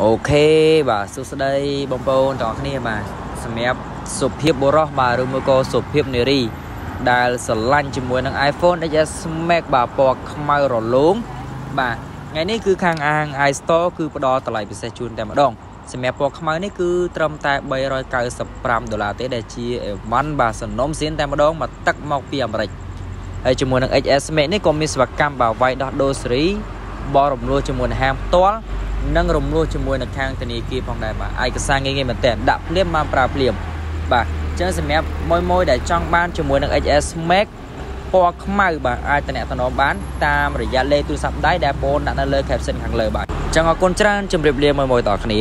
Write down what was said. โอเคบาสุดสัปดาห์บอมโปนต่อขณีมาสมัยสุพิบบรอมารูมโกสุพิบเนรีได้สลันจมวยนังไอโฟนได้จะสมัครบาปอกมารอลุ้งบาไงนี่คือคางอ่างไอสโตร์คือปลอดตลายเป็นเซจูนแต่มาดองสมัยปอกมานี่คือตรมแต่ใบรอยกายสับปรามดอลลาร์เตได้ชีวันบาสนมเสียนแต่มาดองมาตักมอกเปียมอะไรไอจมวยนังเอชเอสเมนี่ก็มีสวัสดิ์การบ่าวไวดอโดสรีบอลรวมรัวจมวยแฮมตัวนั่งรวมรัวจมวยนักแข่งตนีกีพองได้บ่าไอกระซังเงี้ยมันแต่ดับเลี่ยมมาปราบเลี่ยมบ่าเจ้าสมัยมวยได้จ้องบ้านจมวยนังเอชเอสเมกปอกมาบ่าไอตนีตนอมบ้านตามระยะเลตุสับได้ได้โปนนั่นเลยแคปเซนขังเลยบ่าจังหวะคนจ้างจมเรียบเลี่ยมมวยต่อขณี